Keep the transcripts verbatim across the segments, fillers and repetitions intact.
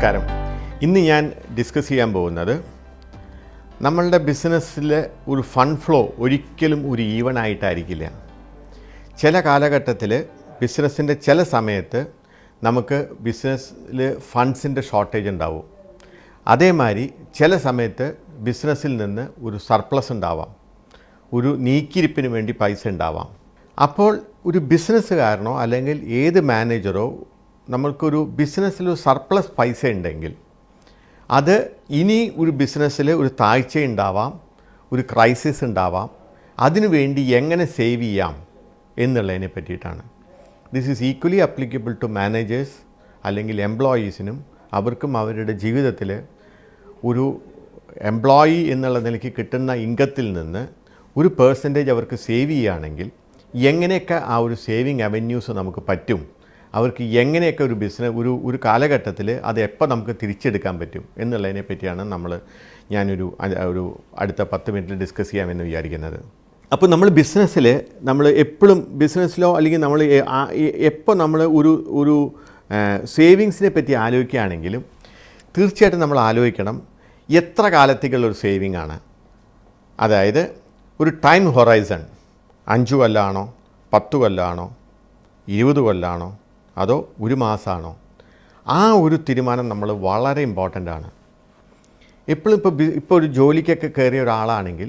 നമസ്കാരം ഇന്ന് ഞാൻ ഡിസ്കസ് ചെയ്യാൻ പോകുന്നത് നമ്മളുടെ ബിസിനസ്സിലെ ഒരു ഫണ്ട് ഫ്ലോ ഒരിക്കലും ഒരു ഈവൻ ആയിട്ടായിരിക്കില്ല. ചില കാലഘട്ടത്തിൽ ബിസിനസ്സിൻ്റെ ചില സമയത്ത് നമുക്ക് ബിസിനസ്സിൽ ഫണ്ട്സിൻ്റെ ഷോർട്ടേജ് ഉണ്ടാവും. അതേമാതിരി ചില സമയത്ത് ബിസിനസ്സിൽ നിന്ന് ഒരു സർപ്ലസ് ഉണ്ടാവാം, ഒരു നീക്കിരിപ്പിന് വേണ്ടി പൈസ ഉണ്ടാവാം. അപ്പോൾ ഒരു ബിസിനസ്സുകാരനോ അല്ലെങ്കിൽ ഏത് മാനേജറോ നമ്മൾക്കൊരു ബിസിനസ്സിൽ സർപ്ലസ് പൈസ ഉണ്ടെങ്കിൽ അത് ഇനി ഒരു ബിസിനസ്സിൽ ഒരു താഴ്ച ഉണ്ടാവാം, ഒരു ക്രൈസിസ് ഉണ്ടാവാം, അതിനുവേണ്ടി എങ്ങനെ സേവ് ചെയ്യാം എന്നുള്ളതിനെ പറ്റിയിട്ടാണ്. This is equally applicable to managers അല്ലെങ്കിൽ എംപ്ലോയീസിനും. അവർക്കും അവരുടെ ജീവിതത്തിൽ ഒരു എംപ്ലോയി എന്നുള്ള നിലയ്ക്ക് കിട്ടുന്ന ഇൻകത്തിൽ നിന്ന് ഒരു പേഴ്സൻറ്റേജ് അവർക്ക് സേവ് ചെയ്യുകയാണെങ്കിൽ എങ്ങനെയൊക്കെ ആ ഒരു സേവിങ് അവന്യൂസ് നമുക്ക് പറ്റും, അവർക്ക് എങ്ങനെയൊക്കെ ഒരു ബിസിനസ് ഒരു ഒരു കാലഘട്ടത്തിൽ അത് എപ്പോൾ നമുക്ക് തിരിച്ചെടുക്കാൻ പറ്റും എന്നുള്ളതിനെ പറ്റിയാണ് നമ്മൾ ഞാനൊരു ഒരു അടുത്ത പത്ത് മിനിറ്റിൽ ഡിസ്കസ് ചെയ്യാമെന്ന് വിചാരിക്കുന്നത്. അപ്പോൾ നമ്മൾ ബിസിനസ്സിൽ നമ്മൾ എപ്പോഴും ബിസിനസ്സിലോ അല്ലെങ്കിൽ നമ്മൾ എപ്പോൾ നമ്മൾ ഒരു ഒരു സേവിങ്സിനെ പറ്റി ആലോചിക്കുകയാണെങ്കിലും തീർച്ചയായിട്ടും നമ്മൾ ആലോചിക്കണം എത്ര കാലത്തേക്കുള്ളൊരു സേവിങ് ആണ്. അതായത് ഒരു ടൈം ഹൊറൈസൺ അഞ്ചു കൊല്ലമാണോ, പത്തു കൊല്ലമാണോ, ഇരുപത് കൊല്ലമാണോ, അതോ ഒരു മാസമാണോ? ആ ഒരു തീരുമാനം നമ്മൾ വളരെ ഇമ്പോർട്ടൻ്റ് ആണ്. എപ്പോഴും ഇപ്പോൾ ഇപ്പോൾ ഒരു ജോലിക്കൊക്കെ കയറിയ ഒരാളാണെങ്കിൽ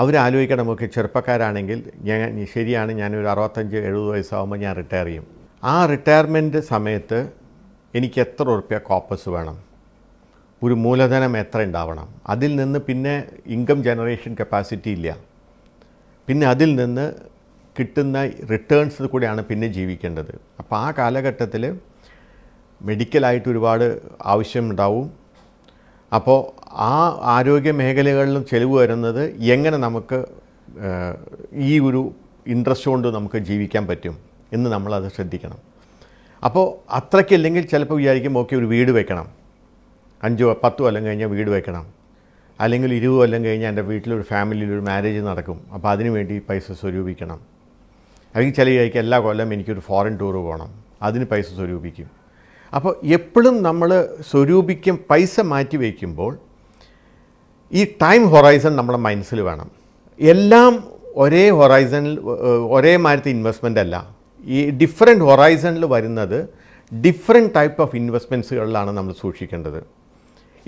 അവരാലോചിക്കണം, നമുക്ക് ചെറുപ്പക്കാരാണെങ്കിൽ ഞാൻ ശരിയാണ്, ഞാനൊരു അറുപത്തഞ്ച് എഴുപത് വയസ്സാകുമ്പോൾ ഞാൻ റിട്ടയർ ചെയ്യും. ആ റിട്ടയർമെൻറ്റ് സമയത്ത് എനിക്ക് എത്ര ഉറുപ്പ്യ കോപ്പസ് വേണം, ഒരു മൂലധനം എത്ര ഉണ്ടാവണം, അതിൽ നിന്ന് പിന്നെ ഇൻകം ജനറേഷൻ കപ്പാസിറ്റി ഇല്ല, പിന്നെ അതിൽ നിന്ന് കിട്ടുന്ന റിട്ടേൺസ് കൂടെയാണ് പിന്നെ ജീവിക്കേണ്ടത്. അപ്പോൾ ആ കാലഘട്ടത്തിൽ മെഡിക്കലായിട്ട് ഒരുപാട് ആവശ്യമുണ്ടാവും. അപ്പോൾ ആ ആരോഗ്യ മേഖലകളിലും ചെലവ് വരുന്നത് എങ്ങനെ നമുക്ക് ഈ ഒരു ഇൻട്രസ്റ്റ് കൊണ്ട് നമുക്ക് ജീവിക്കാൻ പറ്റും എന്ന് നമ്മളത് ശ്രദ്ധിക്കണം. അപ്പോൾ അത്രയ്ക്കില്ലെങ്കിൽ ചിലപ്പോൾ വിചാരിക്കും ഓക്കെ ഒരു വീട് വയ്ക്കണം, അഞ്ചോ പത്തോ കൊല്ലം കഴിഞ്ഞാൽ വീട് വയ്ക്കണം, അല്ലെങ്കിൽ ഇരുപത് കൊല്ലം കഴിഞ്ഞാൽ എൻ്റെ വീട്ടിലൊരു ഫാമിലിയിലൊരു മാരേജ് നടക്കും, അപ്പോൾ അതിനു വേണ്ടി പൈസ സ്വരൂപിക്കണം. അല്ലെങ്കിൽ ചില കഴിക്കും എല്ലാ കൊല്ലം എനിക്കൊരു ഫോറിൻ ടൂറ് പോകണം, അതിന് പൈസ സ്വരൂപിക്കും. അപ്പോൾ എപ്പോഴും നമ്മൾ സ്വരൂപിക്കും പൈസ മാറ്റി വയ്ക്കുമ്പോൾ ഈ ടൈം ഹൊറൈസൺ നമ്മുടെ മനസ്സിൽ വേണം. എല്ലാം ഒരേ ഹൊറൈസണിൽ ഒരേ മാതിരത്തെ ഇൻവെസ്റ്റ്മെൻ്റ് അല്ല. ഈ ഡിഫറെൻറ്റ് ഹൊറൈസണിൽ വരുന്നത് ഡിഫറെൻറ്റ് ടൈപ്പ് ഓഫ് ഇൻവെസ്റ്റ്മെൻറ്റ്സുകളിലാണ് നമ്മൾ സൂക്ഷിക്കേണ്ടത്.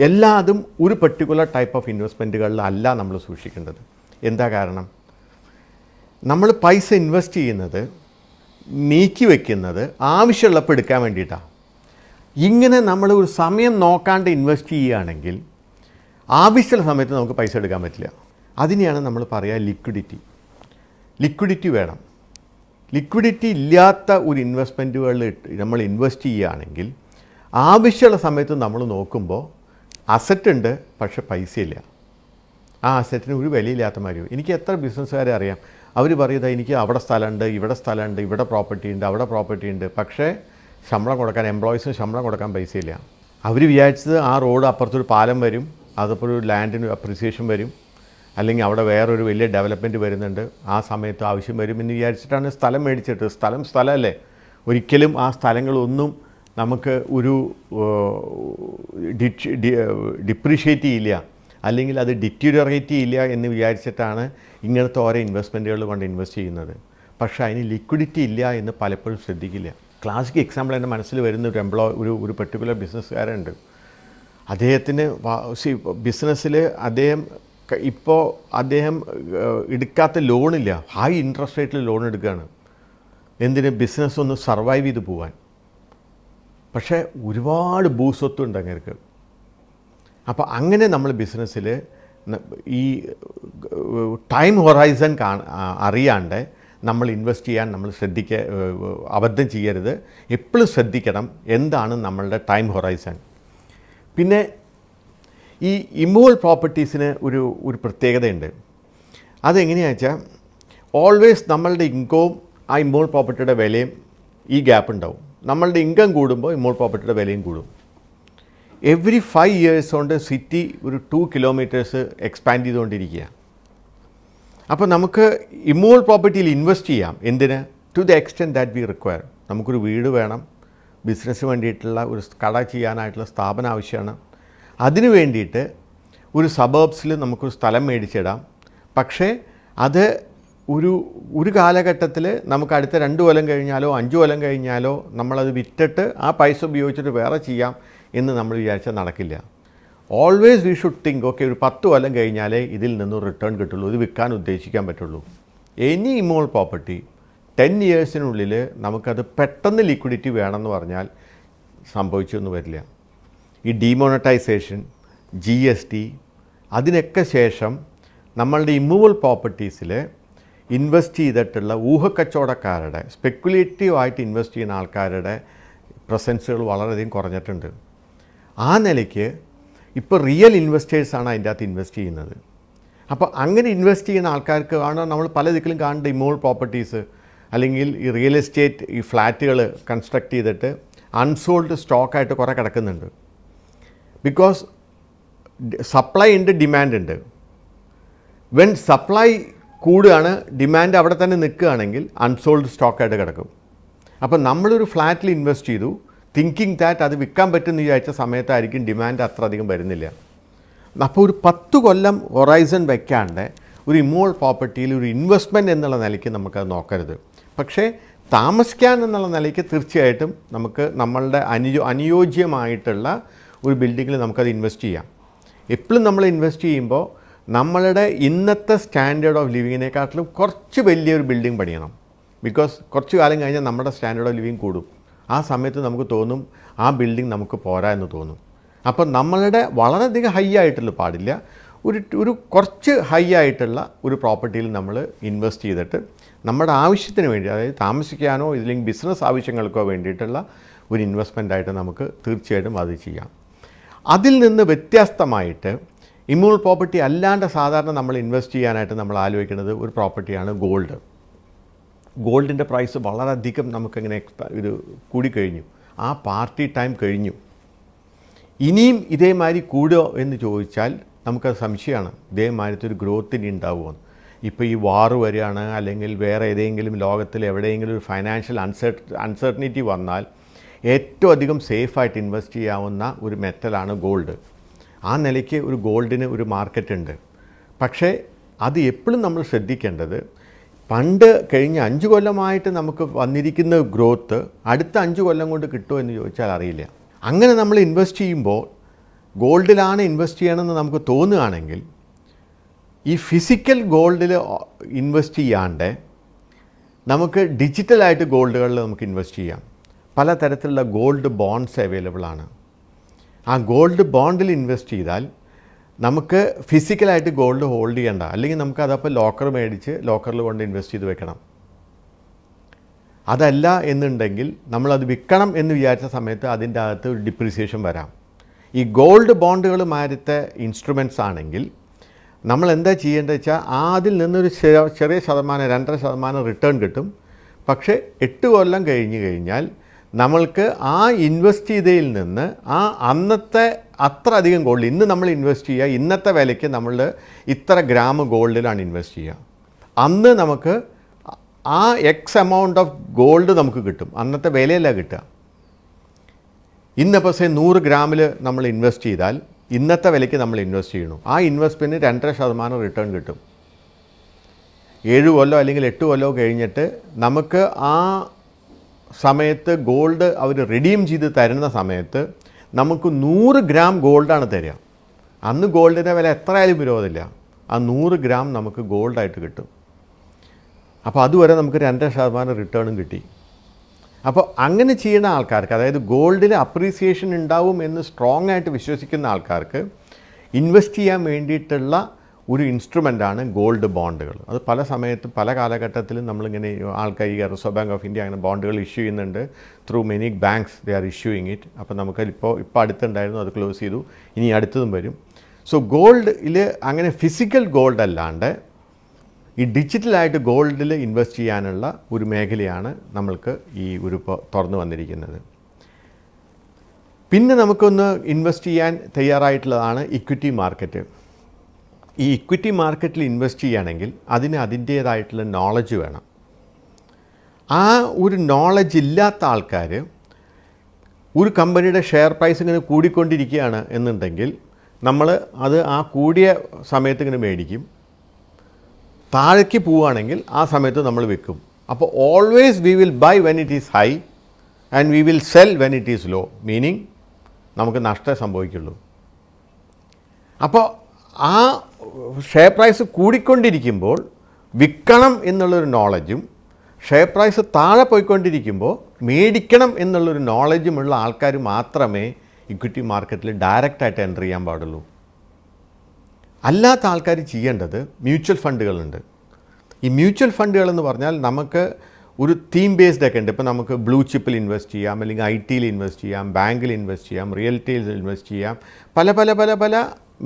എല്ലാതും ഒരു പെർട്ടിക്കുലർ ടൈപ്പ് ഓഫ് ഇൻവെസ്റ്റ്മെൻറ്റുകളിലല്ല നമ്മൾ സൂക്ഷിക്കേണ്ടത്. എന്താ കാരണം? നമ്മൾ പൈസ ഇൻവെസ്റ്റ് ചെയ്യുന്നത്, നീക്കി വയ്ക്കുന്നത് ആവശ്യമുള്ളപ്പോൾ എടുക്കാൻ വേണ്ടിയിട്ടാണ്. ഇങ്ങനെ നമ്മൾ ഒരു സമയം നോക്കാണ്ട് ഇൻവെസ്റ്റ് ചെയ്യുകയാണെങ്കിൽ ആവശ്യമുള്ള സമയത്ത് നമുക്ക് പൈസ എടുക്കാൻ പറ്റില്ല. അതിനെയാണ് നമ്മൾ പറയുക ലിക്വിഡിറ്റി. ലിക്വിഡിറ്റി വേണം. ലിക്വിഡിറ്റി ഇല്ലാത്ത ഒരു ഇൻവെസ്റ്റ്മെൻറ്റുകളിൽ നമ്മൾ ഇൻവെസ്റ്റ് ചെയ്യുകയാണെങ്കിൽ ആവശ്യമുള്ള സമയത്ത് നമ്മൾ നോക്കുമ്പോൾ അസറ്റ് ഉണ്ട്, പക്ഷെ പൈസയില്ല. ആ അസറ്റിന് ഒരു വിലയില്ലാത്ത മാതിരി. എനിക്ക് എത്ര ബിസിനസ്സുകാരെ അറിയാം, അവർ പറയുന്നത് എനിക്ക് അവിടെ സ്ഥലമുണ്ട്, ഇവിടെ സ്ഥലമുണ്ട്, ഇവിടെ പ്രോപ്പർട്ടി ഉണ്ട്, അവിടെ പ്രോപ്പർട്ടി ഉണ്ട്, പക്ഷേ ശമ്പളം കൊടുക്കാൻ എംപ്ലോയീസിന് ശമ്പളം കൊടുക്കാൻ പൈസയില്ല. അവർ വിചാരിച്ചത് ആ റോഡ് അപ്പുറത്തൊരു പാലം വരും, അതപ്പോൾ ഒരു ലാൻഡിന് അപ്രിസിയേഷൻ വരും, അല്ലെങ്കിൽ അവിടെ വേറൊരു വലിയ ഡെവലപ്മെൻറ്റ് വരുന്നുണ്ട്, ആ സമയത്ത് ആവശ്യം വരും എന്ന് വിചാരിച്ചിട്ടാണ് സ്ഥലം മേടിച്ചിട്ട്. സ്ഥലം സ്ഥലമല്ലേ, ഒരിക്കലും ആ സ്ഥലങ്ങളൊന്നും നമുക്ക് ഒരു ഡിപ്രീഷിയേറ്റ് ചെയ്യില്ല, അല്ലെങ്കിൽ അത് ഡിറ്റീരിയറേറ്റ് ചെയ്യില്ല എന്ന് വിചാരിച്ചിട്ടാണ് ഇങ്ങനത്തെ ഓരോ ഇൻവെസ്റ്റ്മെൻറ്റുകൾ കൊണ്ട് ഇൻവെസ്റ്റ് ചെയ്യുന്നത്. പക്ഷേ അതിന് ലിക്വിഡിറ്റി ഇല്ല എന്ന് പലപ്പോഴും ശ്രദ്ധിക്കില്ല. ക്ലാസിക് എക്സാമ്പിൾ എൻ്റെ മനസ്സിൽ വരുന്ന ഒരു എംപ്ലോയ് ഒരു ഒരു പെർട്ടിക്കുലർ ബിസിനസ്സുകാരുണ്ട്. അദ്ദേഹത്തിന് ബിസിനസ്സിൽ അദ്ദേഹം ഇപ്പോൾ അദ്ദേഹം എടുക്കാത്ത ലോണില്ല, ഹൈ ഇൻട്രസ്റ്റ് റേറ്റിൽ ലോൺ എടുക്കുകയാണ്. എന്തിന്? ബിസിനസ് ഒന്ന് സർവൈവ് ചെയ്ത് പോകാൻ. പക്ഷേ ഒരുപാട് ഭൂസ്വത്തുണ്ട് അങ്ങേർക്ക്. അപ്പോൾ അങ്ങനെ നമ്മൾ ബിസിനസ്സിൽ ഈ ടൈം ഹൊറൈസൺ കാ അറിയാണ്ട് നമ്മൾ ഇൻവെസ്റ്റ് ചെയ്യാൻ നമ്മൾ ശ്രദ്ധിക്കുക, അബദ്ധം ചെയ്യരുത്. എപ്പോഴും ശ്രദ്ധിക്കണം എന്താണ് നമ്മളുടെ ടൈം ഹൊറൈസൺ. പിന്നെ ഈ ഇമ്മൂവൽ പ്രോപ്പർട്ടീസിന് ഒരു ഒരു പ്രത്യേകതയുണ്ട്. അതെങ്ങനെയാണെന്ന് വെച്ചാൽ ഓൾവേസ് നമ്മളുടെ ഇൻകവും ആ ഇമ്മൂവൽ പ്രോപ്പർട്ടിയുടെ വിലയും ഈ ഗ്യാപ്പ് ഉണ്ടാവും. നമ്മളുടെ ഇൻകം കൂടുമ്പോൾ ഇമ്മൂവൽ പ്രോപ്പർട്ടിയുടെ വിലയും കൂടും. എവറി ഫൈവ് ഇയേഴ്സ് കൊണ്ട് സിറ്റി ഒരു ടു കിലോമീറ്റേഴ്സ് എക്സ്പാൻഡ് ചെയ്തുകൊണ്ടിരിക്കുകയാണ്. അപ്പോൾ നമുക്ക് ഇമ്മൂവൽ പ്രോപ്പർട്ടിയിൽ ഇൻവെസ്റ്റ് ചെയ്യാം. എന്തിന്? To the extent that we require. നമുക്കൊരു വീട് വേണം, ബിസിനസ് വേണ്ടിയിട്ടുള്ള ഒരു കട ചെയ്യാനായിട്ടുള്ള സ്ഥാപനം ആവശ്യമാണ്. അതിനു വേണ്ടിയിട്ട് ഒരു സബർബ്സിൽ നമുക്കൊരു സ്ഥലം മേടിച്ചിടാം. പക്ഷേ അത് ഒരു ഒരു കാലഘട്ടത്തിൽ നമുക്ക് അടുത്ത രണ്ട് കൊല്ലം കഴിഞ്ഞാലോ അഞ്ച് കൊല്ലം കഴിഞ്ഞാലോ നമ്മളത് വിറ്റിട്ട് ആ പൈസ ഉപയോഗിച്ചിട്ട് വേറെ ചെയ്യാം എന്ന് നമ്മൾ വിചാരിച്ചാൽ നടക്കില്ല. Always we should think, okay, ഒരു പത്ത് കൊല്ലം കഴിഞ്ഞാലേ ഇതിൽ നിന്നും റിട്ടേൺ കിട്ടുള്ളൂ, ഇത് വിൽക്കാൻ ഉദ്ദേശിക്കാൻ പറ്റുള്ളൂ. എനി ഇമോൾ പ്രോപ്പർട്ടി ടെൻ ഇയേഴ്സിനുള്ളിൽ നമുക്കത് പെട്ടെന്ന് ലിക്വിഡിറ്റി വേണമെന്ന് പറഞ്ഞാൽ സംഭവിച്ചൊന്നും വരില്ല. ഈ ഡീമോണറ്റൈസേഷൻ, ജി എസ് ടി, അതിനൊക്കെ ശേഷം നമ്മളുടെ ഇമ്മൂവൽ പ്രോപ്പർട്ടീസിൽ ഇൻവെസ്റ്റ് ചെയ്തിട്ടുള്ള ഊഹക്കച്ചവടക്കാരുടെ, സ്പെക്കുലേറ്റീവായിട്ട് ഇൻവെസ്റ്റ് ചെയ്യുന്ന ആൾക്കാരുടെ പ്രസൻസുകൾ വളരെയധികം കുറഞ്ഞിട്ടുണ്ട്. ആ നിലയ്ക്ക് ഇപ്പോൾ റിയൽ ഇൻവെസ്റ്റേഴ്സാണ് അതിൻ്റെ അകത്ത് ഇൻവെസ്റ്റ് ചെയ്യുന്നത്. അപ്പോൾ അങ്ങനെ ഇൻവെസ്റ്റ് ചെയ്യുന്ന ആൾക്കാർക്ക് ആണ് നമ്മൾ പല ദിക്കിലും കാണേണ്ട ഇമ്മൂവൽ പ്രോപ്പർട്ടീസ്, അല്ലെങ്കിൽ ഈ റിയൽ എസ്റ്റേറ്റ്, ഈ ഫ്ലാറ്റുകൾ കൺസ്ട്രക്റ്റ് ചെയ്തിട്ട് അൺസോൾഡ് സ്റ്റോക്കായിട്ട് കുറേ കിടക്കുന്നുണ്ട്. ബിക്കോസ് സപ്ലൈ ഉണ്ട്, ഡിമാൻഡ് ഉണ്ട്. വെൻ സപ്ലൈ കൂടുകയാണ്, ഡിമാൻഡ് അവിടെ തന്നെ നിൽക്കുകയാണെങ്കിൽ അൺസോൾഡ് സ്റ്റോക്കായിട്ട് കിടക്കും. അപ്പോൾ നമ്മളൊരു ഫ്ലാറ്റിൽ ഇൻവെസ്റ്റ് ചെയ്തു തിങ്കിങ് ദാറ്റ് അത് വിൽക്കാൻ പറ്റുമെന്ന് വിചാരിച്ച സമയത്തായിരിക്കും ഡിമാൻഡ് അത്ര അധികം വരുന്നില്ല. അപ്പോൾ ഒരു പത്ത് കൊല്ലം ഹൊറൈസൺ വയ്ക്കാണ്ട് ഒരു ഇമോൾ പ്രോപ്പർട്ടിയിൽ ഒരു ഇൻവെസ്റ്റ്മെൻറ്റ് എന്നുള്ള നിലയ്ക്ക് നമുക്കത് നോക്കരുത്. പക്ഷേ താമസിക്കാൻ എന്നുള്ള നിലയ്ക്ക് തീർച്ചയായിട്ടും നമുക്ക് നമ്മളുടെ അനുയോ അനുയോജ്യമായിട്ടുള്ള ഒരു ബിൽഡിങ്ങിൽ നമുക്കത് ഇൻവെസ്റ്റ് ചെയ്യാം. എപ്പോഴും നമ്മൾ ഇൻവെസ്റ്റ് ചെയ്യുമ്പോൾ നമ്മളുടെ ഇന്നത്തെ സ്റ്റാൻഡേർഡ് ഓഫ് ലിവിങ്ങിനെക്കാട്ടിലും കുറച്ച് വലിയൊരു ബിൽഡിംഗ് പണിയണം. ബിക്കോസ് കുറച്ച് കാലം കഴിഞ്ഞാൽ നമ്മുടെ സ്റ്റാൻഡേർഡ് ഓഫ് ലിവിങ് കൂടും. ആ സമയത്ത് നമുക്ക് തോന്നും ആ ബിൽഡിംഗ് നമുക്ക് പോരാ എന്ന് തോന്നും. അപ്പോൾ നമ്മളുടെ വളരെയധികം ഹൈ ആയിട്ടുള്ള പാടില്ല, ഒരു ഒരു കുറച്ച് ഹൈ ആയിട്ടുള്ള ഒരു പ്രോപ്പർട്ടിയിൽ നമ്മൾ ഇൻവെസ്റ്റ് ചെയ്തിട്ട് നമ്മുടെ ആവശ്യത്തിന് വേണ്ടി, അതായത് താമസിക്കാനോ ഇതില്ലെങ്കിൽ ബിസിനസ് ആവശ്യങ്ങൾക്കോ വേണ്ടിയിട്ടുള്ള ഒരു ഇൻവെസ്റ്റ്മെൻ്റ് ആയിട്ട് നമുക്ക് തീർച്ചയായിട്ടും അത് ചെയ്യാം. അതിൽ നിന്ന് വ്യത്യസ്തമായിട്ട് ഇമ്മൂവൽ പ്രോപ്പർട്ടി അല്ലാണ്ട് സാധാരണ നമ്മൾ ഇൻവെസ്റ്റ് ചെയ്യാനായിട്ട് നമ്മൾ ആലോചിക്കുന്നത് ഒരു പ്രോപ്പർട്ടിയാണ് ഗോൾഡ്. ഗോൾഡിൻ്റെ പ്രൈസ് വളരെയധികം നമുക്കിങ്ങനെ എക്സ്പ ഇത് കൂടിക്കഴിഞ്ഞു, ആ പാർട്ടി ടൈം കഴിഞ്ഞു. ഇനിയും ഇതേമാതിരി കൂടുമോ എന്ന് ചോദിച്ചാൽ നമുക്കത് സംശയമാണ്. ഇതേമാതിരത്തെ ഒരു ഗ്രോത്തിന് ഉണ്ടാവുമെന്ന്. ഇപ്പോൾ ഈ വാർ വരികയാണ്, അല്ലെങ്കിൽ വേറെ ഏതെങ്കിലും ലോകത്തിൽ എവിടെയെങ്കിലും ഒരു ഫൈനാൻഷ്യൽ അൺസർട്ട അൺസർട്ടനിറ്റി വന്നാൽ ഏറ്റവും അധികം സേഫായിട്ട് ഇൻവെസ്റ്റ് ചെയ്യാവുന്ന ഒരു മെറ്റലാണ് ഗോൾഡ്. ആ നിലയ്ക്ക് ഒരു ഗോൾഡിന് ഒരു മാർക്കറ്റുണ്ട്. പക്ഷേ അത് എപ്പോഴും നമ്മൾ ശ്രദ്ധിക്കേണ്ടത്, പണ്ട് കഴിഞ്ഞ അഞ്ച് കൊല്ലമായിട്ട് നമുക്ക് വന്നിരിക്കുന്ന ഗ്രോത്ത് അടുത്ത അഞ്ച് കൊല്ലം കൊണ്ട് കിട്ടുമോ എന്ന് ചോദിച്ചാൽ അറിയില്ല. അങ്ങനെ നമ്മൾ ഇൻവെസ്റ്റ് ചെയ്യുമ്പോൾ ഗോൾഡിലാണ് ഇൻവെസ്റ്റ് ചെയ്യണമെന്ന് നമുക്ക് തോന്നുകയാണെങ്കിൽ ഈ ഫിസിക്കൽ ഗോൾഡിൽ ഇൻവെസ്റ്റ് ചെയ്യാണ്ട് നമുക്ക് ഡിജിറ്റലായിട്ട് ഗോൾഡുകളിൽ നമുക്ക് ഇൻവെസ്റ്റ് ചെയ്യാം. പല തരത്തിലുള്ള ഗോൾഡ് ബോണ്ട്സ് അവൈലബിളാണ്. ആ ഗോൾഡ് ബോണ്ടിൽ ഇൻവെസ്റ്റ് ചെയ്താൽ നമുക്ക് ഫിസിക്കലായിട്ട് ഗോൾഡ് ഹോൾഡ് ചെയ്യേണ്ട, അല്ലെങ്കിൽ നമുക്ക് അതപ്പോൾ ലോക്കർ മേടിച്ച് ലോക്കറിൽ കൊണ്ട് ഇൻവെസ്റ്റ് ചെയ്ത് വെക്കണം. അതല്ല എന്നുണ്ടെങ്കിൽ നമ്മളത് വിൽക്കണം എന്ന് വിചാരിച്ച സമയത്ത് അതിൻ്റെ അകത്ത് ഒരു ഡിപ്രീസിയേഷൻ വരാം. ഈ ഗോൾഡ് ബോണ്ടുകൾ മാരത്തെ ഇൻസ്ട്രുമെൻറ്റ്സ് ആണെങ്കിൽ നമ്മൾ എന്താ ചെയ്യേണ്ടത് വെച്ചാൽ അതിൽ നിന്നൊരു ചെറിയ ശതമാനം, രണ്ടര ശതമാനം റിട്ടേൺ കിട്ടും. പക്ഷേ എട്ട് കൊല്ലം കഴിഞ്ഞ് കഴിഞ്ഞാൽ നമ്മൾക്ക് ആ ഇൻവെസ്റ്റ് ചെയ്തതിൽ നിന്ന് ആ അന്നത്തെ അത്ര അധികം ഗോൾഡ്, ഇന്ന് നമ്മൾ ഇൻവെസ്റ്റ് ചെയ്യുക, ഇന്നത്തെ വിലയ്ക്ക് നമ്മൾ ഇത്ര ഗ്രാം ഗോൾഡിലാണ് ഇൻവെസ്റ്റ് ചെയ്യുക, അന്ന് നമുക്ക് ആ എക്സ് എമൗണ്ട് ഓഫ് ഗോൾഡ് നമുക്ക് കിട്ടും, അന്നത്തെ വിലയല്ല കിട്ടുക. ഇന്ന് പക്ഷേ നൂറ് ഗ്രാമിൽ നമ്മൾ ഇൻവെസ്റ്റ് ചെയ്താൽ ഇന്നത്തെ വിലയ്ക്ക് നമ്മൾ ഇൻവെസ്റ്റ് ചെയ്യണം. ആ ഇൻവെസ്റ്റ്മെൻറ്റിന് രണ്ടര ശതമാനം റിട്ടേൺ കിട്ടും. ഏഴ് കൊല്ലോ അല്ലെങ്കിൽ എട്ട് കൊല്ലോ കഴിഞ്ഞിട്ട് നമുക്ക് ആ സമയത്ത് ഗോൾഡ് അവർ റിഡീം ചെയ്ത് തരുന്ന സമയത്ത് നമുക്ക് നൂറ് ഗ്രാം ഗോൾഡാണ് തരിക. അന്ന് ഗോൾഡിൻ്റെ വില എത്രയായാലും വിരോധമില്ല, ആ നൂറ് ഗ്രാം നമുക്ക് ഗോൾഡായിട്ട് കിട്ടും. അപ്പോൾ അതുവരെ നമുക്ക് രണ്ടര ശതമാനം റിട്ടേണും കിട്ടി. അപ്പോൾ അങ്ങനെ ചെയ്യുന്ന ആൾക്കാർക്ക്, അതായത് ഗോൾഡിൽ അപ്രീസിയേഷൻ ഉണ്ടാവും എന്ന് സ്ട്രോങ് ആയിട്ട് വിശ്വസിക്കുന്ന ആൾക്കാർക്ക് ഇൻവെസ്റ്റ് ചെയ്യാൻ വേണ്ടിയിട്ടുള്ള ഒരു ഇൻസ്ട്രുമെൻ്റാണ് ഗോൾഡ് ബോണ്ടുകൾ. അത് പല സമയത്തും പല കാലഘട്ടത്തിലും നമ്മളിങ്ങനെ ആൾക്കാർ, ഈ റിസർവ് ബാങ്ക് ഓഫ് ഇന്ത്യ അങ്ങനെ ബോണ്ടുകൾ ഇഷ്യൂ ചെയ്യുന്നുണ്ട്. Through many banks they are issuing it. അപ്പോൾ നമുക്ക് ഇപ്പോൾ ഇപ്പോൾ അടുത്തുണ്ടായിരുന്നു, അത് ക്ലോസ് ചെയ്തു, ഇനി അടുത്തതും വരും. സോ ഗോൾഡിൽ അങ്ങനെ ഫിസിക്കൽ ഗോൾഡ് അല്ലാണ്ട് ഈ ഡിജിറ്റലായിട്ട് ഗോൾഡിൽ ഇൻവെസ്റ്റ് ചെയ്യാനുള്ള ഒരു മേഖലയാണ് നമ്മൾക്ക് ഈ ഒരു ഇപ്പോൾ തുറന്നു വന്നിരിക്കുന്നത്. പിന്നെ നമുക്കൊന്ന് ഇൻവെസ്റ്റ് ചെയ്യാൻ തയ്യാറായിട്ടുള്ളതാണ് ഇക്വിറ്റി മാർക്കറ്റ്. ഈ ഇക്വിറ്റി മാർക്കറ്റിൽ ഇൻവെസ്റ്റ് ചെയ്യുകയാണെങ്കിൽ അതിന് അതിൻ്റേതായിട്ടുള്ള നോളജ് വേണം. ആ ഒരു നോളജ് ഇല്ലാത്ത ആൾക്കാർ ഒരു കമ്പനിയുടെ ഷെയർ പ്രൈസ് ഇങ്ങനെ കൂടിക്കൊണ്ടിരിക്കുകയാണ് എന്നുണ്ടെങ്കിൽ നമ്മൾ അത് ആ കൂടിയ സമയത്ത് ഇങ്ങനെ മേടിക്കും. താഴേക്ക് പോവുകയാണെങ്കിൽ ആ സമയത്ത് നമ്മൾ വിൽക്കും. അപ്പോൾ always we will buy when it is high and we will sell when it is low, meaning നമുക്ക് നഷ്ടമേ സംഭവിക്കുള്ളൂ. അപ്പോൾ ആ ഷെയർ പ്രൈസ് കൂടിക്കൊണ്ടിരിക്കുമ്പോൾ വിൽക്കണം എന്നുള്ളൊരു നോളജും ഷെയർ പ്രൈസ് താഴെ പോയിക്കൊണ്ടിരിക്കുമ്പോൾ മേടിക്കണം എന്നുള്ളൊരു നോളജുമുള്ള ആൾക്കാർ മാത്രമേ ഇക്വിറ്റി മാർക്കറ്റിൽ ഡയറക്റ്റായിട്ട് എൻ്റർ ചെയ്യാൻ പാടുള്ളൂ. അല്ലാത്ത ആൾക്കാർ ചെയ്യേണ്ടത് മ്യൂച്വൽ ഫണ്ടുകളുണ്ട്. ഈ മ്യൂച്വൽ ഫണ്ടുകളെന്ന് പറഞ്ഞാൽ നമുക്ക് ഒരു തീം ബേസ്ഡ് ഒക്കെ ഉണ്ട്. ഇപ്പോൾ നമുക്ക് ബ്ലൂ ചിപ്പിൽ ഇൻവെസ്റ്റ് ചെയ്യാം, അല്ലെങ്കിൽ ഐ ടിയിൽ ഇൻവെസ്റ്റ് ചെയ്യാം, ബാങ്കിൽ ഇൻവെസ്റ്റ് ചെയ്യാം, റിയൽറ്റിയിൽ ഇൻവെസ്റ്റ് ചെയ്യാം, പല പല പല പല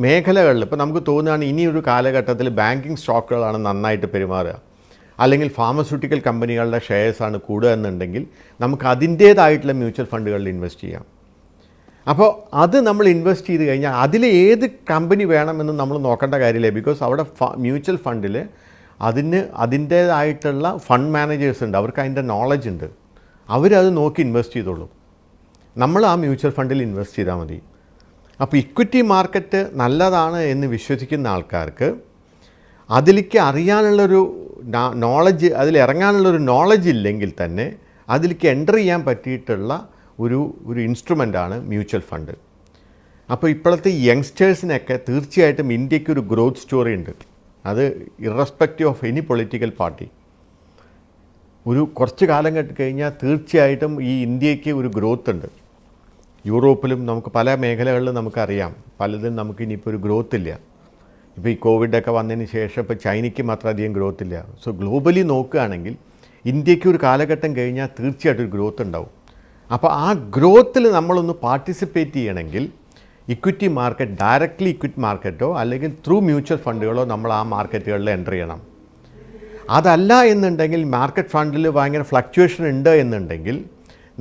മേഖലകളിൽ. ഇപ്പോൾ നമുക്ക് തോന്നുകയാണ് ഇനിയൊരു കാലഘട്ടത്തിൽ ബാങ്കിങ് സ്റ്റോക്കുകളാണ് നന്നായിട്ട് പെരുമാറുക, അല്ലെങ്കിൽ ഫാർമസ്യൂട്ടിക്കൽ കമ്പനികളുടെ ഷെയർസാണ് കൂടുക എന്നുണ്ടെങ്കിൽ നമുക്ക് അതിൻ്റേതായിട്ടുള്ള മ്യൂച്വൽ ഫണ്ടുകളിൽ ഇൻവെസ്റ്റ് ചെയ്യാം. അപ്പോൾ അത് നമ്മൾ ഇൻവെസ്റ്റ് ചെയ്ത് കഴിഞ്ഞാൽ അതിൽ ഏത് കമ്പനി വേണമെന്ന് നമ്മൾ നോക്കേണ്ട കാര്യമില്ല. ബിക്കോസ് അവിടെ മ്യൂച്വൽ ഫണ്ടിൽ അതിന് അതിൻ്റേതായിട്ടുള്ള ഫണ്ട് മാനേജേഴ്സ് ഉണ്ട്, അവർക്ക് അതിൻ്റെ നോളജ് ഉണ്ട്, അവരത് നോക്കി ഇൻവെസ്റ്റ് ചെയ്തോളും. നമ്മൾ ആ മ്യൂച്വൽ ഫണ്ടിൽ ഇൻവെസ്റ്റ് ചെയ്താൽ മതി. അപ്പോൾ ഇക്വിറ്റി മാർക്കറ്റ് നല്ലതാണ് എന്ന് വിശ്വസിക്കുന്ന ആൾക്കാർക്ക് അതിലേക്ക് അറിയാനുള്ളൊരു നോളജ്, അതിലിറങ്ങാനുള്ളൊരു നോളജ് ഇല്ലെങ്കിൽ തന്നെ അതിലേക്ക് എൻ്റർ ചെയ്യാൻ പറ്റിയിട്ടുള്ള ഒരു ഒരു ഇൻസ്ട്രുമെൻ്റാണ് മ്യൂച്വൽ ഫണ്ട്. അപ്പോൾ ഇപ്പോഴത്തെ യങ്സ്റ്റേഴ്സിനൊക്കെ തീർച്ചയായിട്ടും ഇന്ത്യക്ക് ഒരു ഗ്രോത്ത് സ്റ്റോറി ഉണ്ട്. അത് irrespective of any political party. ഒരു കുറച്ച് കാലം കേട്ട് കഴിഞ്ഞാൽ തീർച്ചയായിട്ടും ഈ ഇന്ത്യക്ക് ഒരു ഗ്രോത്ത് ഉണ്ട്. യൂറോപ്പിലും നമുക്ക് പല മേഖലകളിലും നമുക്കറിയാം, പലതും നമുക്കിനിയിപ്പോൾ ഒരു ഗ്രോത്ത് ഇല്ല. ഇപ്പോൾ ഈ കോവിഡൊക്കെ വന്നതിന് ശേഷം ഇപ്പോൾ ചൈനയ്ക്ക് മാത്രം അധികം ഗ്രോത്ത് ഇല്ല. സോ ഗ്ലോബലി നോക്കുകയാണെങ്കിൽ ഇന്ത്യക്ക് ഒരു കാലഘട്ടം കഴിഞ്ഞാൽ തീർച്ചയായിട്ടും ഒരു ഗ്രോത്ത് ഉണ്ടാവും. അപ്പോൾ ആ ഗ്രോത്തിൽ നമ്മളൊന്ന് പാർട്ടിസിപ്പേറ്റ് ചെയ്യണമെങ്കിൽ ഇക്വിറ്റി മാർക്കറ്റ്, ഡയറക്റ്റ്ലി ഇക്വിറ്റി മാർക്കറ്റോ അല്ലെങ്കിൽ ത്രൂ മ്യൂച്വൽ ഫണ്ടുകളോ നമ്മൾ ആ മാർക്കറ്റുകളിൽ എൻ്റർ ചെയ്യണം. അതല്ല എന്നുണ്ടെങ്കിൽ മാർക്കറ്റ് ഫണ്ടിൽ ഭയങ്കര ഫ്ലക്ച്വേഷൻ ഉണ്ട് എന്നുണ്ടെങ്കിൽ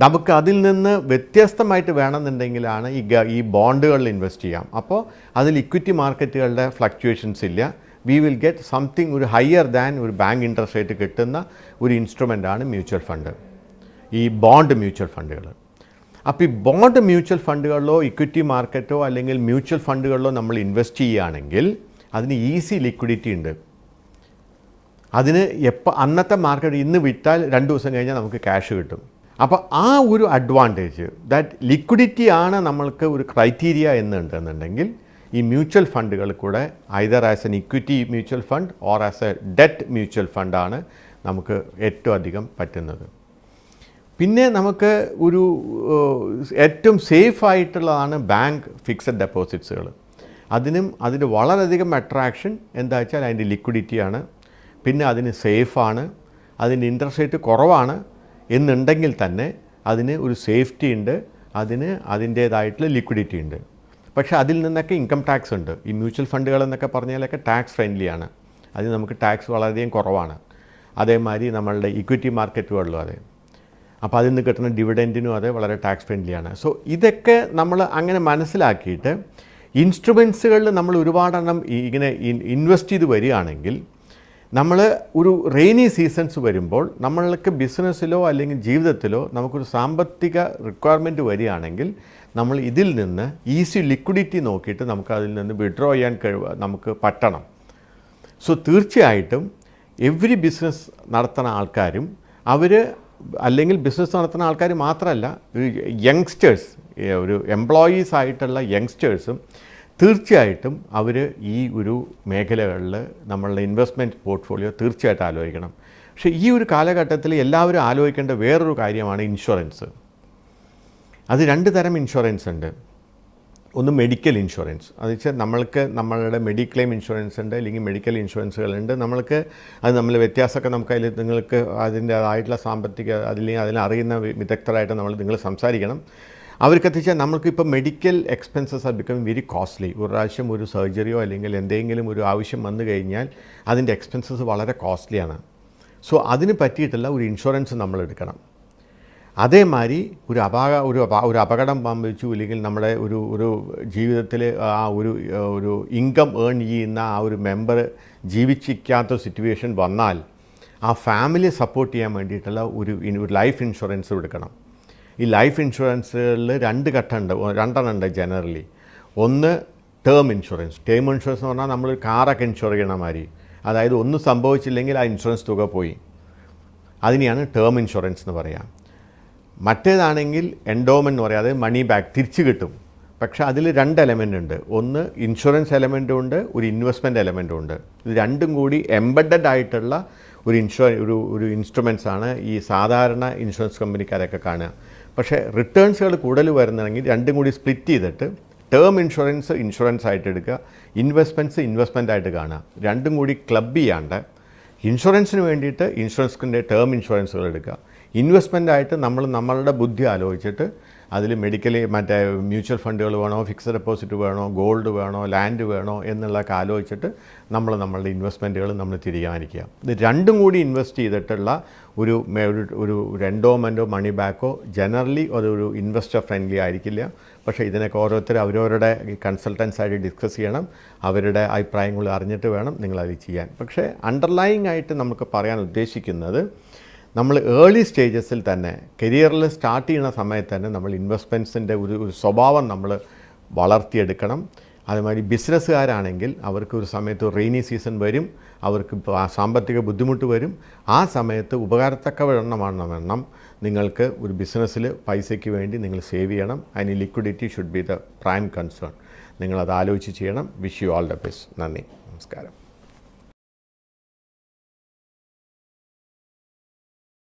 നമുക്ക് അതിൽ നിന്ന് വ്യത്യസ്തമായിട്ട് വേണമെന്നുണ്ടെങ്കിലാണ് ഈ ഈ ബോണ്ടുകളിൽ ഇൻവെസ്റ്റ് ചെയ്യാം. അപ്പോൾ അതിൽ ഇക്വിറ്റി മാർക്കറ്റുകളുടെ ഫ്ലക്ച്വേഷൻസ് ഇല്ല. വി വിൽ ഗെറ്റ് സംതിങ് ഒരു ഹയർ ദാൻ ഒരു ബാങ്ക് ഇൻട്രസ്റ്റ് റേറ്റ് കിട്ടുന്ന ഒരു ഇൻസ്ട്രുമെൻ്റാണ് മ്യൂച്വൽ ഫണ്ട്, ഈ ബോണ്ട് മ്യൂച്വൽ ഫണ്ടുകൾ. അപ്പോൾ ഈ ബോണ്ട് മ്യൂച്വൽ ഫണ്ടുകളിലോ ഇക്വിറ്റി മാർക്കറ്റോ അല്ലെങ്കിൽ മ്യൂച്വൽ ഫണ്ടുകളിലോ നമ്മൾ ഇൻവെസ്റ്റ് ചെയ്യുകയാണെങ്കിൽ അതിന് ഈസി ലിക്വിഡിറ്റി ഉണ്ട്. അതിന് എപ്പോൾ അന്നത്തെ മാർക്കറ്റ് ഇന്ന് വിറ്റാൽ രണ്ട് ദിവസം കഴിഞ്ഞാൽ നമുക്ക് ക്യാഷ് കിട്ടും. അപ്പോൾ ആ ഒരു അഡ്വാൻറ്റേജ്, ദാറ്റ് ലിക്വിഡിറ്റി ആണ് നമ്മൾക്ക് ഒരു ക്രൈറ്റീരിയ എന്നുണ്ടെന്നുണ്ടെങ്കിൽ ഈ മ്യൂച്വൽ ഫണ്ടുകൾ കൂടെ either as an equity mutual fund or as a debt mutual ഫണ്ടാണ് നമുക്ക് ഏറ്റവും അധികം പറ്റുന്നത്. പിന്നെ നമുക്ക് ഒരു ഏറ്റവും സേഫായിട്ടുള്ളതാണ് ബാങ്ക് ഫിക്സഡ് ഡെപ്പോസിറ്റ്സുകൾ. അതിനും അതിന് വളരെയധികം അട്രാക്ഷൻ എന്താ വെച്ചാൽ അതിൻ്റെ ലിക്വിഡിറ്റിയാണ്, പിന്നെ അതിന് സേഫാണ്, അതിൻ്റെ ഇൻട്രസ്റ്റ് റേറ്റ് കുറവാണ് എന്നുണ്ടെങ്കിൽ തന്നെ അതിന് ഒരു സേഫ്റ്റി ഉണ്ട്, അതിന് അതിൻ്റേതായിട്ടുള്ള ലിക്വിഡിറ്റി ഉണ്ട്. പക്ഷേ അതിൽ നിന്നൊക്കെ ഇൻകം ടാക്സ് ഉണ്ട്. ഈ മ്യൂച്വൽ ഫണ്ടുകളെന്നൊക്കെ പറഞ്ഞാലൊക്കെ ടാക്സ് ഫ്രണ്ട്ലിയാണ്, അതിന് നമുക്ക് ടാക്സ് വളരെയധികം കുറവാണ്. അതേമാതിരി നമ്മളുടെ ഇക്വിറ്റി മാർക്കറ്റുകളിലും അതെ, അപ്പോൾ അതിൽ നിന്ന് കിട്ടുന്ന ഡിവിഡൻറ്റിനും അതെ വളരെ ടാക്സ് ഫ്രണ്ട്ലിയാണ്. സോ ഇതൊക്കെ നമ്മൾ അങ്ങനെ മനസ്സിലാക്കിയിട്ട് ഇൻസ്ട്രുമെൻസുകളിൽ നമ്മൾ ഒരുപാടെണ്ണം ഇങ്ങനെ ഇൻവെസ്റ്റ് ചെയ്ത് വരികയാണെങ്കിൽ നമ്മൾ ഒരു റെയിനി സീസൺസ് വരുമ്പോൾ നമ്മൾക്ക് ബിസിനസ്സിലോ അല്ലെങ്കിൽ ജീവിതത്തിലോ നമുക്കൊരു സാമ്പത്തിക റിക്വയർമെൻറ്റ് വരികയാണെങ്കിൽ നമ്മൾ ഇതിൽ നിന്ന് ഈസി ലിക്വിഡിറ്റി നോക്കിയിട്ട് നമുക്ക് അതിൽ നിന്ന് വിഡ്രോ ചെയ്യാൻ കഴിവ് നമുക്ക് പറ്റണം. സോ തീർച്ചയായിട്ടും എവറി ബിസിനസ് നടത്തുന്ന ആൾക്കാരും അവർ അല്ലെങ്കിൽ ബിസിനസ് നടത്തുന്ന ആൾക്കാർ മാത്രമല്ല, യങ്സ്റ്റേഴ്സ്, ഒരു എംപ്ലോയീസ് ആയിട്ടുള്ള യങ്സ്റ്റേഴ്സും തീർച്ചയായിട്ടും അവർ ഈ ഒരു മേഖലകളിൽ നമ്മളുടെ ഇൻവെസ്റ്റ്മെൻറ്റ് പോർട്ട്ഫോളിയോ തീർച്ചയായിട്ടും ആലോചിക്കണം. പക്ഷേ ഈ ഒരു കാലഘട്ടത്തിൽ എല്ലാവരും ആലോചിക്കേണ്ട വേറൊരു കാര്യമാണ് ഇൻഷുറൻസ്. അത് രണ്ട് തരം ഇൻഷുറൻസ് ഉണ്ട്. ഒന്ന് മെഡിക്കൽ ഇൻഷുറൻസ്, അത് വെച്ചാൽ നമ്മൾക്ക് നമ്മളുടെ മെഡിക്ലെയിം ഇൻഷുറൻസ് ഉണ്ട്, അല്ലെങ്കിൽ മെഡിക്കൽ ഇൻഷുറൻസുകളുണ്ട്. നമ്മൾക്ക് അത് നമ്മൾ വ്യത്യാസമൊക്കെ നമുക്ക് അതിൽ നിങ്ങൾക്ക് അതിൻ്റേതായിട്ടുള്ള സാമ്പത്തിക അതില്ലെങ്കിൽ അതിലറിയുന്ന വിദഗ്ധരായിട്ട് നമ്മൾ നിങ്ങൾ സംസാരിക്കണം. അവർക്കെത്തിച്ചാൽ നമ്മൾക്കിപ്പോൾ medical expenses are become very costly. ഒരു പ്രാവശ്യം ഒരു സർജറിയോ അല്ലെങ്കിൽ എന്തെങ്കിലും ഒരു ആവശ്യം വന്നു കഴിഞ്ഞാൽ അതിൻ്റെ എക്സ്പെൻസസ് വളരെ കോസ്റ്റ്ലിയാണ്. സോ അതിന് പറ്റിയിട്ടുള്ള ഒരു ഇൻഷുറൻസ് നമ്മൾ എടുക്കണം. അതേമാതിരി ഒരു അപാക ഒരു ഒരു അപകടം സംഭവിച്ചു, ഇല്ലെങ്കിൽ നമ്മുടെ ഒരു ഒരു ജീവിതത്തിൽ ആ ഒരു ഒരു ഇൻകം ഏൺ ചെയ്യുന്ന ആ ഒരു മെമ്പർ ജീവിച്ചിരിക്കാത്ത സിറ്റുവേഷൻ വന്നാൽ ആ ഫാമിലി സപ്പോർട്ട് ചെയ്യാൻ വേണ്ടിയിട്ടുള്ള ഒരു ലൈഫ് ഇൻഷുറൻസ് എടുക്കണം. ഈ ലൈഫ് ഇൻഷുറൻസിൽ രണ്ട് ഘട്ടമുണ്ട്, രണ്ടെണ്ണമുണ്ട് ജനറലി. ഒന്ന് ടേം ഇൻഷുറൻസ്. ടേം ഇൻഷുറൻസ് എന്ന് പറഞ്ഞാൽ നമ്മൾ കാറൊക്കെ ഇൻഷുർ ചെയ്യണ മാതിരി, അതായത് ഒന്നും സംഭവിച്ചില്ലെങ്കിൽ ആ ഇൻഷുറൻസ് തുക പോയി, അതിനെയാണ് ടേം ഇൻഷുറൻസ് എന്ന് പറയുക. മറ്റേതാണെങ്കിൽ എൻഡോമെൻ്റ് എന്ന് പറയുക, അതായത് മണി ബാക്ക് തിരിച്ചു കിട്ടും. പക്ഷേ അതിൽ രണ്ട് എലമെൻ്റ് ഉണ്ട്, ഒന്ന് ഇൻഷുറൻസ് എലമെൻറ്റും ഉണ്ട്, ഒരു ഇൻവെസ്റ്റ്മെൻറ്റ് എലമെൻറ്റും ഉണ്ട്. ഇത് രണ്ടും കൂടി എംബഡഡ് ആയിട്ടുള്ള ഒരു ഇൻഷുർ ഒരു ഒരു ഇൻസ്ട്രുമെൻസാണ് ഈ സാധാരണ ഇൻഷുറൻസ് കമ്പനിക്കാരൊക്കെ കാണുക. പക്ഷേ റിട്ടേൺസുകൾ കൂടുതൽ വരുന്നുണ്ടെങ്കിൽ രണ്ടും കൂടി സ്പ്ലിറ്റ് ചെയ്തിട്ട് ടേം ഇൻഷുറൻസ് ഇൻഷുറൻസ് ആയിട്ട് എടുക്കുക, ഇൻവെസ്റ്റ്മെൻറ്റ്സ് ഇൻവെസ്റ്റ്മെൻ്റ് ആയിട്ട് കാണുക. രണ്ടും കൂടി ക്ലബ് ചെയ്യാണ്ട് ഇൻഷുറൻസിന് വേണ്ടിയിട്ട് ഇൻഷുറൻസിൻ്റെ ടേം ഇൻഷുറൻസുകൾ എടുക്കുക. ഇൻവെസ്റ്റ്മെൻ്റ് ആയിട്ട് നമ്മൾ നമ്മളുടെ ബുദ്ധി ആലോചിച്ചിട്ട് അതിൽ മെഡിക്കൽ മറ്റേ മ്യൂച്വൽ ഫണ്ടുകൾ വേണോ, ഫിക്സഡ് ഡെപ്പോസിറ്റ് വേണോ, ഗോൾഡ് വേണോ, ലാൻഡ് വേണോ എന്നുള്ളതൊക്കെ ആലോചിച്ചിട്ട് നമ്മൾ നമ്മളുടെ ഇൻവെസ്റ്റ്മെൻറ്റുകൾ നമ്മൾ തീരുമാനിക്കുക. ഇത് രണ്ടും കൂടി ഇൻവെസ്റ്റ് ചെയ്തിട്ടുള്ള ഒരു ഒരു എൻഡോമെൻ്റോ മണി ബാക്കോ ജനറലി അതൊരു ഇൻവെസ്റ്റർ ഫ്രണ്ട്ലി ആയിരിക്കില്ല. പക്ഷേ ഇതിനൊക്കെ ഓരോരുത്തർ അവരവരുടെ കൺസൾട്ടൻസായിട്ട് ഡിസ്കസ് ചെയ്യണം, അവരുടെ അഭിപ്രായങ്ങൾ അറിഞ്ഞിട്ട് വേണം നിങ്ങളത് ചെയ്യാൻ. പക്ഷേ അണ്ടർലൈയിങ് ആയിട്ട് നമുക്ക് പറയാൻ ഉദ്ദേശിക്കുന്നത്, നമ്മൾ ഏർലി സ്റ്റേജസിൽ തന്നെ കരിയറിൽ സ്റ്റാർട്ട് ചെയ്യുന്ന സമയത്ത് തന്നെ നമ്മൾ ഇൻവെസ്റ്റ്മെൻറ്റ്സിൻ്റെ ഒരു ഒരു സ്വഭാവം നമ്മൾ വളർത്തിയെടുക്കണം. അതുമാതിരി ബിസിനസ്സുകാരാണെങ്കിൽ അവർക്ക് ഒരു സമയത്ത് റെയിനി സീസൺ വരും, അവർക്ക് സാമ്പത്തിക ബുദ്ധിമുട്ട് വരും. ആ സമയത്ത് ഉപകാരത്തക്കവണ്ണം നിങ്ങൾക്ക് ഒരു ബിസിനസ്സിൽ പൈസയ്ക്ക് വേണ്ടി നിങ്ങൾ സേവ് ചെയ്യണം. അതിന് liquidity should be the prime concern. നിങ്ങളത് ആലോചിച്ച് ചെയ്യണം. Wish you all the best. നന്ദി, നമസ്കാരം.